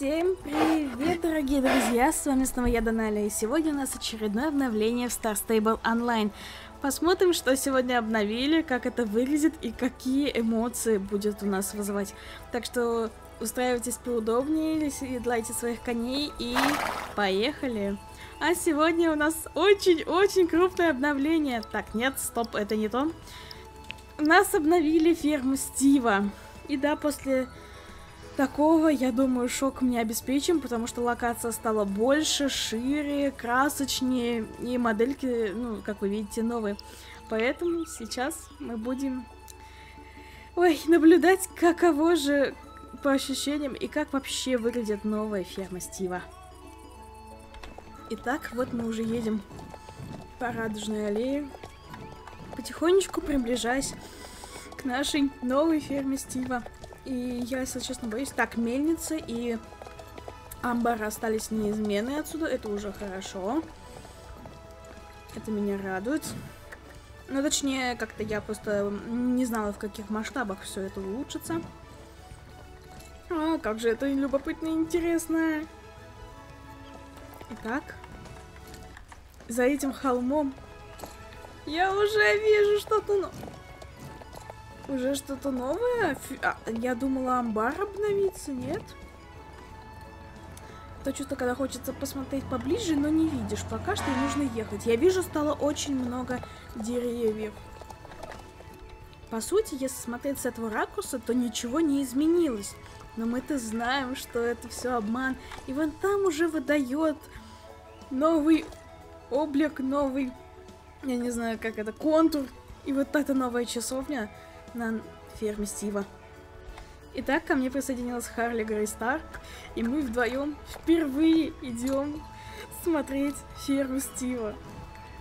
Всем привет, дорогие друзья! С вами снова я, Даналия, и сегодня у нас очередное обновление в Star Stable Online. Посмотрим, что сегодня обновили, как это выглядит и какие эмоции будет у нас вызывать. Так что устраивайтесь поудобнее, седлайте своих коней и поехали! А сегодня у нас очень-очень крупное обновление. Так, нет, стоп, это не то. Нас обновили ферму Стива. И да, после такого, я думаю, шок мне обеспечим, потому что локация стала больше, шире, красочнее, и модельки, ну, как вы видите, новые. Поэтому сейчас мы будем наблюдать, каково же по ощущениям и как вообще выглядит новая ферма Стива. Итак, вот мы уже едем по радужной аллее, потихонечку приближаясь к нашей новой ферме Стива. И я, если честно, боюсь. Так, мельница и амбар остались неизменны отсюда. Это уже хорошо. Это меня радует. Ну, точнее, как-то я просто не знала, в каких масштабах все это улучшится. А, как же это любопытно и интересно. Итак, за этим холмом я уже вижу что-то... Уже что-то новое? Я думала, амбар обновится, нет? То чувство, когда хочется посмотреть поближе, но не видишь. Пока что нужно ехать. Я вижу, стало очень много деревьев. По сути, если смотреть с этого ракурса, то ничего не изменилось. Но мы-то знаем, что это все обман. И вон там уже выдает новый облик, новый, я не знаю, как это, контур. И вот эта новая часовня на ферме Стива. Итак, ко мне присоединилась Харли Грейстар, и мы вдвоем впервые идем смотреть ферму Стива.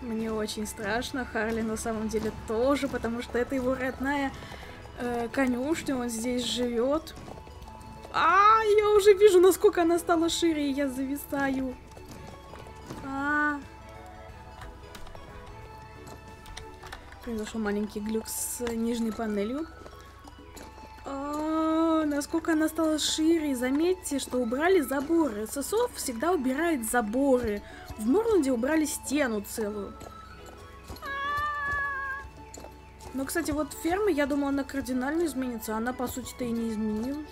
Мне очень страшно, Харли на самом деле тоже, потому что это его родная конюшня, он здесь живет. А, я уже вижу, насколько она стала шире, и я зависаю. Произошел маленький глюк с нижней панелью. Насколько она стала шире. Заметьте, что убрали заборы. ССО всегда убирает заборы. В Мурланде убрали стену целую. Но, кстати, вот ферма, я думала, она кардинально изменится. Она, по сути-то, и не изменилась.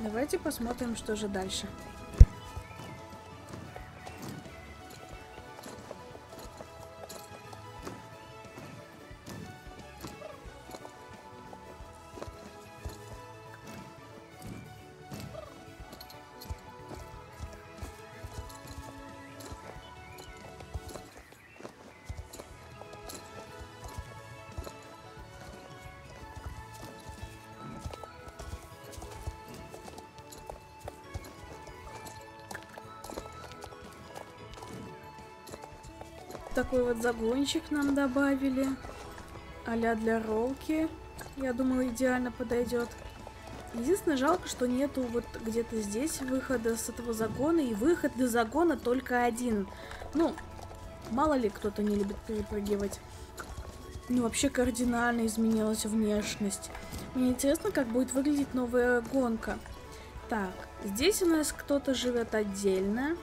Давайте посмотрим, что же дальше. Такой вот загончик нам добавили, а-ля для ролки, я думаю, идеально подойдет. Единственное, жалко, что нету вот где-то здесь выхода с этого загона, и выход до загона только один. Ну, мало ли, кто-то не любит перепрыгивать. Ну, вообще кардинально изменилась внешность. Мне интересно, как будет выглядеть новая гонка. Так, здесь у нас кто-то живет отдельно.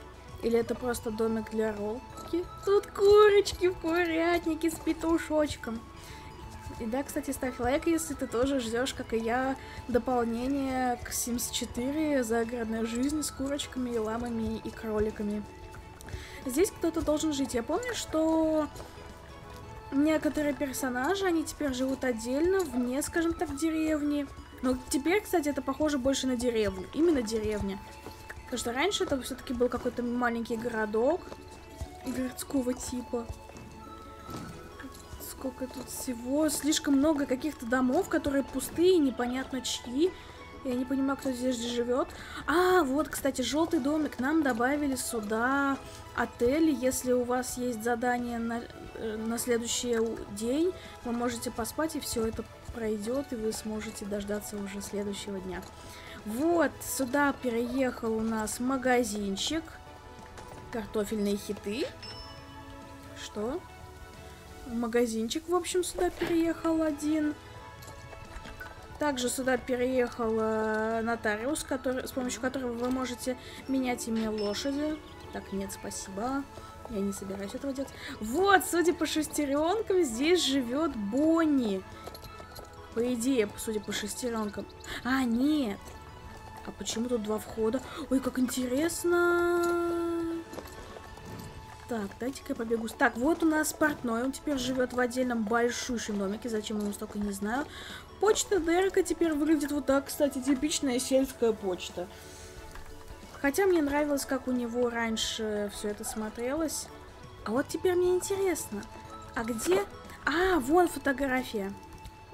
Или это просто домик для ролки? Тут курочки в курятнике с петушочком. И да, кстати, ставь лайк, если ты тоже ждешь, как и я, дополнение к Sims 4 загородная жизнь с курочками, и ламами и кроликами. Здесь кто-то должен жить. Я помню, что некоторые персонажи, они теперь живут отдельно, вне, скажем так, деревни. Но теперь, кстати, это похоже больше на деревню. Именно деревня. Потому что раньше это все-таки был какой-то маленький городок городского типа. Сколько тут всего? Слишком много каких-то домов, которые пустые, непонятно чьи. Я не понимаю, кто здесь живет. А, вот, кстати, желтый домик. Нам добавили сюда отели. Если у вас есть задание на следующий день, вы можете поспать, и все это пройдет, и вы сможете дождаться уже следующего дня. Вот, сюда переехал у нас магазинчик. Картофельные хиты. Что? Магазинчик, в общем, сюда переехал один. Также сюда переехал нотариус, с помощью которого вы можете менять имя лошади. Так, нет, спасибо. Я не собираюсь этого делать. Вот, судя по шестеренкам, здесь живет Бонни. По идее, судя по шестеренкам. А, нет. А почему тут два входа? Ой, как интересно. Так, дайте-ка я побегу. Так, вот у нас портной. Он теперь живет в отдельном большущем домике. Зачем ему столько, не знаю. Почта Дерека теперь выглядит вот так. Кстати, типичная сельская почта. Хотя мне нравилось, как у него раньше все это смотрелось. А вот теперь мне интересно. А где? А, вон фотография.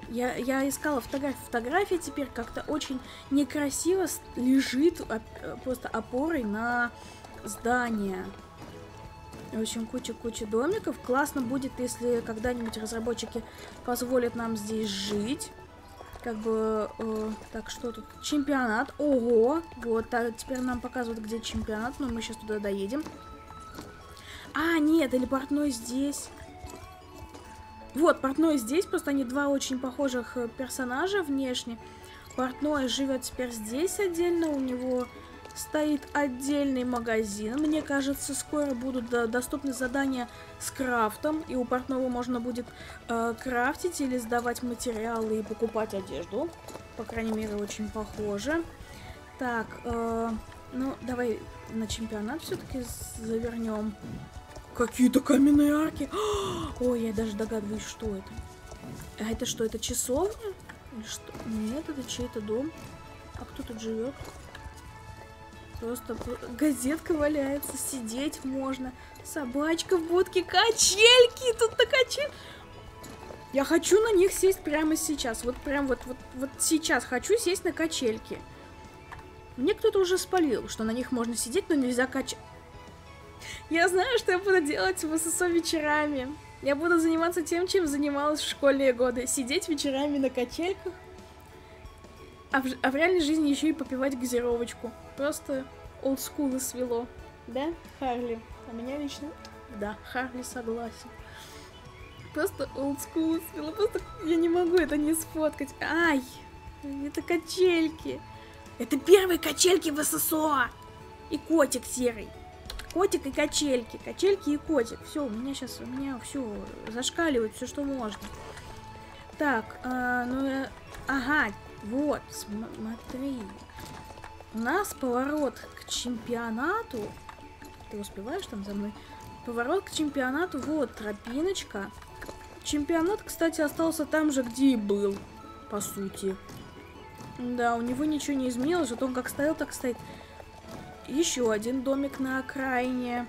Я искала фотографию. Фотография теперь как-то очень некрасиво лежит просто опорой на здание. В общем, куча-куча домиков. Классно будет, если когда-нибудь разработчики позволят нам здесь жить. Как бы... так, что тут? Чемпионат. Ого! Вот, теперь нам показывают, где чемпионат. Но мы сейчас туда доедем. А, нет, или портной здесь. Вот, портной здесь. Просто они два очень похожих персонажа внешне. Портной живет теперь здесь отдельно. У него... стоит отдельный магазин. Мне кажется, скоро будут доступны задания с крафтом. И у портного можно будет крафтить или сдавать материалы и покупать одежду. По крайней мере, очень похоже. Так, ну, давай на чемпионат все-таки завернем. Какие-то каменные арки. Ой, я даже догадываюсь, что это. А это что, это часовня? Или что? Нет, это чей-то дом. А кто тут живет? Просто газетка валяется, сидеть можно. Собачка в будке, качельки, тут на качель. Я хочу на них сесть прямо сейчас. Вот прям вот сейчас хочу сесть на качельки. Мне кто-то уже спалил, что на них можно сидеть, но нельзя качать. Я знаю, что я буду делать в ССО вечерами. Я буду заниматься тем, чем занималась в школьные годы. Сидеть вечерами на качельках. А в реальной жизни еще и попивать газировочку. Просто олдскулы свело. Да, Харли? А меня лично... Да, Харли согласен. Просто олдскулы свело. Просто я не могу это не сфоткать. Ай! Это качельки. Это первые качельки в ССО. И котик серый. Котик и качельки. Качельки и котик. Все, у меня сейчас... У меня все зашкаливает. Все, что можно. Так, ну... Ага. Вот, смотри. У нас поворот к чемпионату. Ты успеваешь там за мной? Поворот к чемпионату. Вот, тропиночка. Чемпионат, кстати, остался там же, где и был. По сути. Да, у него ничего не изменилось. Вот он как стоял, так стоит. Еще один домик на окраине.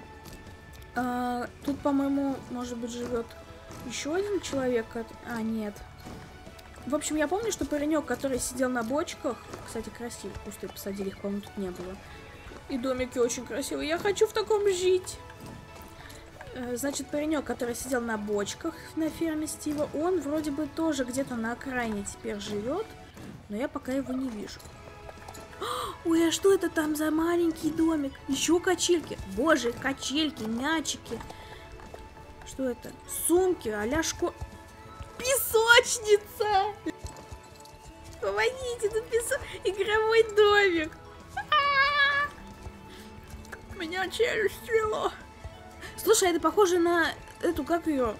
Тут, по-моему, может быть, живет еще один человек. А, нет. В общем, я помню, что паренек, который сидел на бочках... Кстати, красиво. Кусты посадили, их, по-моему, тут не было. И домики очень красивые. Я хочу в таком жить. Значит, паренек, который сидел на бочках на ферме Стива, он вроде бы тоже где-то на окраине теперь живет. Но я пока его не вижу. Ой, а что это там за маленький домик? Еще качельки. Боже, качельки, мячики. Что это? Сумки, а-ля школа... Песочница! Помогите, тут игровой домик! А-а-а! Меня челюсть свело! Слушай, это похоже на эту, как ее?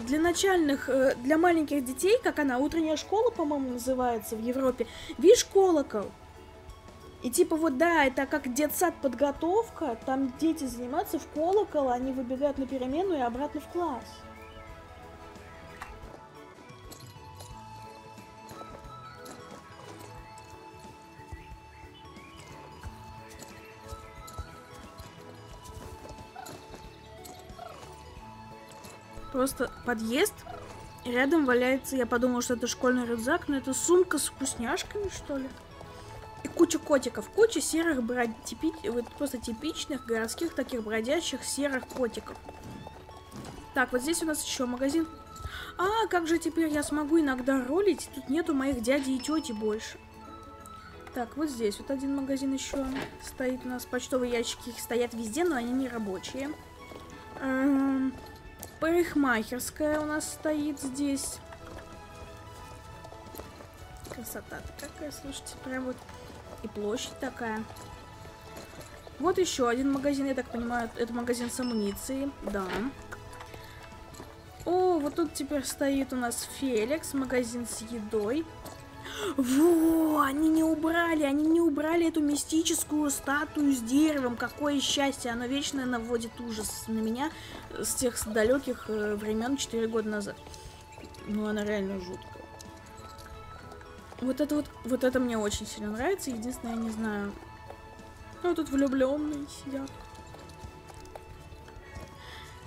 Для начальных, для маленьких детей, как она, утренняя школа, по-моему, называется в Европе. Видишь, колокол? И типа вот, да, это как детсад подготовка, там дети занимаются в колокол, они выбегают на перемену и обратно в класс. Просто подъезд, рядом валяется, я подумала, что это школьный рюкзак, но это сумка с вкусняшками, что ли? И куча котиков, куча серых, вот просто типичных городских таких бродящих серых котиков. Так, вот здесь у нас еще магазин. А, как же теперь я смогу иногда ролить? Тут нету моих дяди и тети больше. Так, вот здесь вот один магазин еще стоит у нас. Почтовые ящики, их стоят везде, но они не рабочие. Парикмахерская у нас стоит здесь. красота-то какая, слушайте, прям вот и площадь такая. Вот еще один магазин, я так понимаю, это магазин с амуницией, да. О, вот тут теперь стоит у нас Феликс, магазин с едой. Во, они не убрали эту мистическую статую с деревом. Какое счастье, оно вечно наводит ужас на меня с тех далеких времен 4 года назад. Ну, она реально жуткая. Вот это мне очень сильно нравится. Единственное, я не знаю. Ну, тут влюбленные сидят.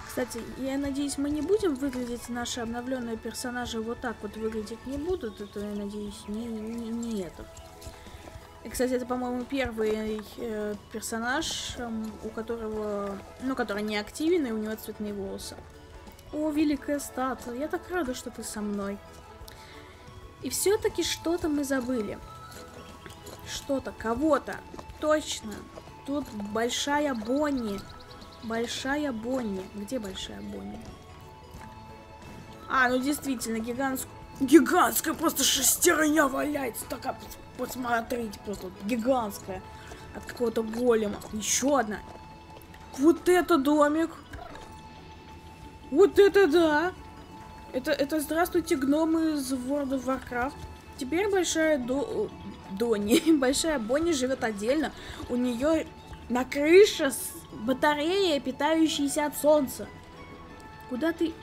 Кстати, я надеюсь, мы не будем выглядеть, наши обновленные персонажи вот так вот выглядеть не будут. Это, я надеюсь, не это. И, кстати, это, по-моему, первый персонаж, у которого... Ну, который не активен, и у него цветные волосы. О, великая статуя, я так рада, что ты со мной. И все-таки что-то мы забыли. Что-то, кого-то. Точно. Тут большая Бонни. Большая Бонни. Где большая Бонни? А, ну действительно, гигантская просто шестерня валяется. Такая, посмотрите, просто гигантская. От какого-то голема. Еще одна. Вот это домик. Вот это да. Это здравствуйте, гномы из World of Warcraft. Теперь большая Большая Бонни живет отдельно. У нее на крыше батарея, питающаяся от солнца. Куда ты?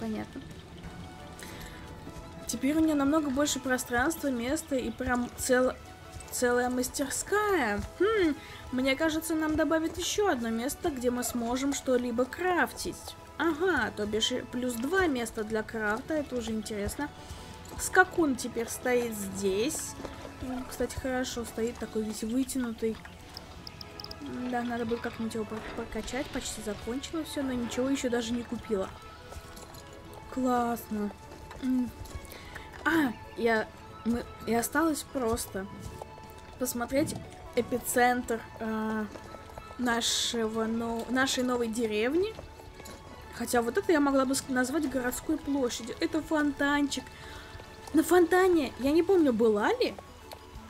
Понятно. Теперь у нее намного больше пространства, места и прям целая мастерская. Мне кажется, нам добавят еще одно место, где мы сможем что-либо крафтить. Ага, то бишь плюс 2 места для крафта, это уже интересно. Скакун теперь стоит здесь. Кстати, хорошо, стоит такой весь вытянутый. Да, надо было как-нибудь его прокачать, почти закончила все, но ничего еще даже не купила. Классно. А, и осталось просто посмотреть эпицентр нашей новой деревни. Хотя вот это я могла бы назвать городской площадью. Это фонтанчик. На фонтане, я не помню, была ли,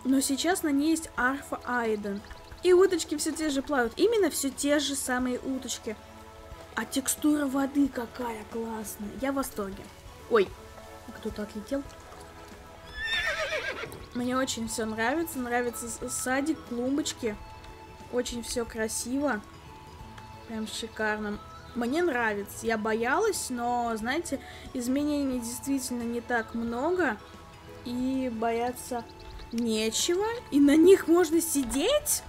но сейчас на ней есть арфа Айден. И уточки все те же плавают. Именно все те же самые уточки. А текстура воды какая классная. Я в восторге. Ой, кто-то отлетел. Мне очень все нравится. Нравится садик, клумбочки. Очень все красиво. Прям шикарно. Мне нравится. Я боялась, но, знаете, изменений действительно не так много. И бояться нечего. И на них можно сидеть?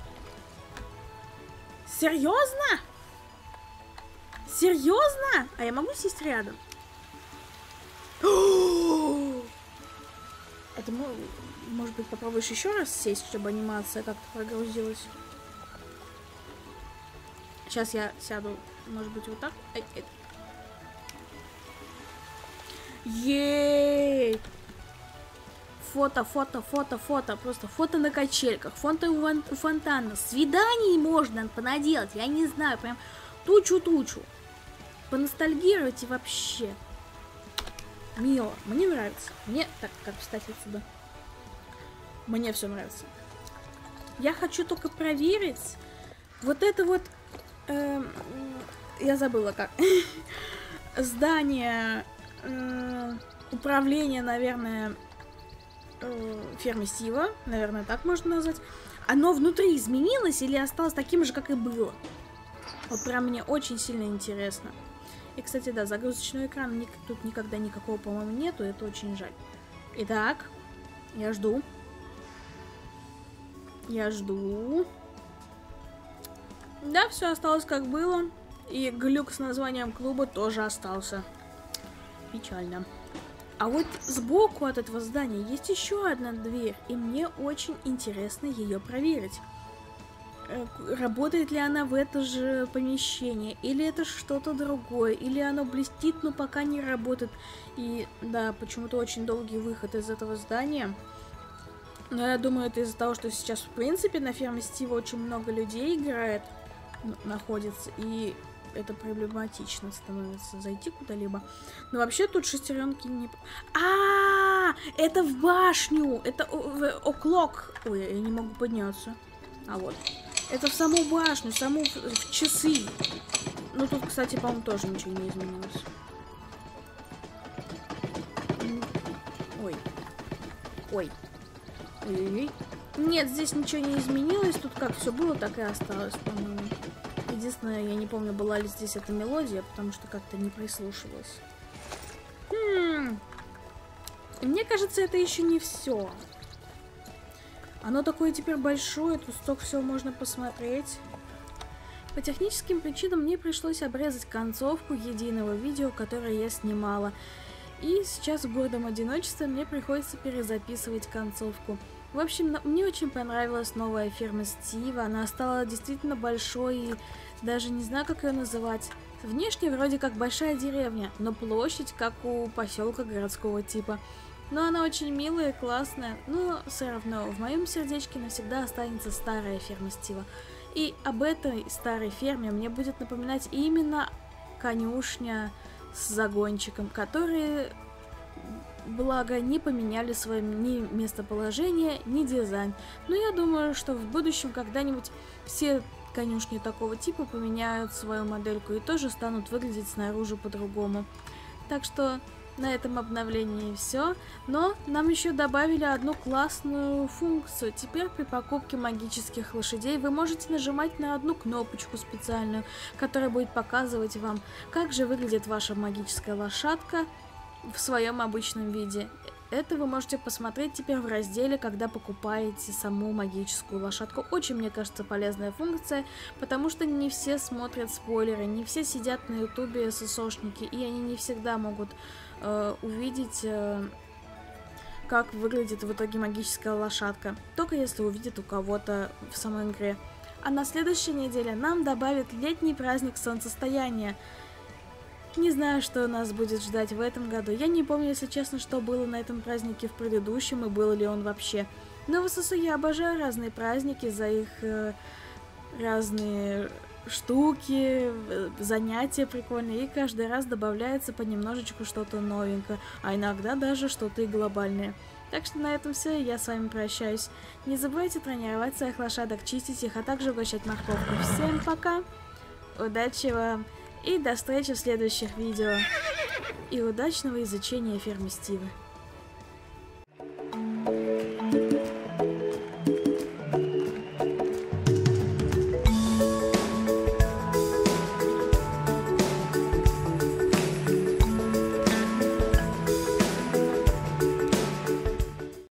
Серьезно? Серьезно? А я могу сесть рядом? Это, может быть, попробуешь еще раз сесть, чтобы анимация как-то прогрузилась? Сейчас я сяду, может быть, вот так. Ей! Фото, фото, фото, фото. Просто фото на качельках. Фото у фонтана. Свиданий можно понаделать. Я не знаю, прям тучу-тучу. Поностальгируйте вообще. Мило. Мне нравится. Мне... Так, как встать отсюда? Мне все нравится. Я хочу только проверить. Вот это вот... я забыла как. Здание управления, наверное, фермы Сива, наверное, так можно назвать. Оно внутри изменилось или осталось таким же, как и было? Вот прям мне очень сильно интересно. И, кстати, да, загрузочный экран тут никогда никакого, по-моему, нету. Это очень жаль. Итак, я жду. Я жду. Да, все осталось как было. И глюк с названием клуба тоже остался. Печально. А вот сбоку от этого здания есть еще одна дверь. И мне очень интересно ее проверить. Работает ли она в это же помещение? Или это что-то другое? Или оно блестит, но пока не работает? И да, почему-то очень долгий выход из этого здания. Но я думаю, это из-за того, что сейчас, в принципе, на ферме Стива очень много людей играет. Находится, и это проблематично становится зайти куда-либо. Но вообще тут шестеренки не... А-а-а! Это в башню! Это оклок. Ой, я не могу подняться. А вот. Это в саму башню, саму в часы. Ну тут, кстати, по-моему, тоже ничего не изменилось. Ой. Ой. Ой-ой-ой. Нет, здесь ничего не изменилось. Тут как все было, так и осталось, по-моему. Единственное, я не помню, была ли здесь эта мелодия, потому что как-то не прислушивалась. Мне кажется, это еще не все. Оно такое теперь большое, тут столько всего можно посмотреть. По техническим причинам мне пришлось обрезать концовку единого видео, которое я снимала. И сейчас в гордом одиночестве мне приходится перезаписывать концовку. В общем, мне очень понравилась новая ферма Стива. Она стала действительно большой и даже не знаю, как ее называть. Внешне вроде как большая деревня, но площадь как у поселка городского типа. Но она очень милая и классная, но все равно в моем сердечке навсегда останется старая ферма Стива. И об этой старой ферме мне будет напоминать именно конюшня с загончиком, которые, благо, не поменяли свое ни местоположение, ни дизайн. Но я думаю, что в будущем когда-нибудь все конюшни такого типа поменяют свою модельку и тоже станут выглядеть снаружи по-другому. Так что... на этом обновлении все, но нам еще добавили одну классную функцию. Теперь при покупке магических лошадей вы можете нажимать на одну кнопочку специальную, которая будет показывать вам, как же выглядит ваша магическая лошадка в своем обычном виде. Это вы можете посмотреть теперь в разделе, когда покупаете саму магическую лошадку. Очень, мне кажется, полезная функция, потому что не все смотрят спойлеры, не все сидят на ютубе ССОшники, и они не всегда могут увидеть, как выглядит в итоге магическая лошадка, только если увидят у кого-то в самой игре. А на следующей неделе нам добавят летний праздник солнцестояния. Не знаю, что нас будет ждать в этом году. Я не помню, если честно, что было на этом празднике в предыдущем и был ли он вообще. Но в СССР я обожаю разные праздники за их разные штуки, занятия прикольные. И каждый раз добавляется понемножечку что-то новенькое, а иногда даже что-то и глобальное. Так что на этом все, я с вами прощаюсь. Не забывайте тренировать своих лошадок, чистить их, а также угощать морковку. Всем пока, удачи вам! И до встречи в следующих видео. И удачного изучения фермы Стива.